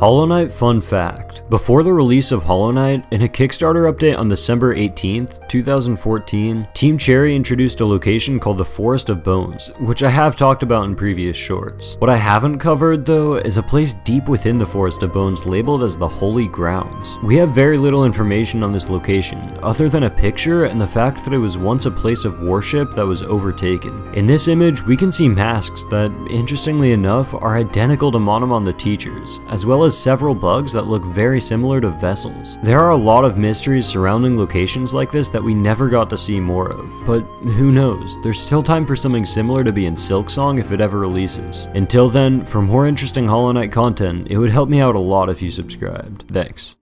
Hollow Knight fun fact. Before the release of Hollow Knight, in a Kickstarter update on December 18th, 2014, Team Cherry introduced a location called the Forest of Bones, which I have talked about in previous shorts. What I haven't covered, though, is a place deep within the Forest of Bones labeled as the Holy Grounds. We have very little information on this location, other than a picture and the fact that it was once a place of worship that was overtaken. In this image, we can see masks that, interestingly enough, are identical to Monomon the Teacher's, as well as several bugs that look very similar to vessels. There are a lot of mysteries surrounding locations like this that we never got to see more of, but who knows, there's still time for something similar to be in Silksong if it ever releases. Until then, for more interesting Hollow Knight content, it would help me out a lot if you subscribed. Thanks.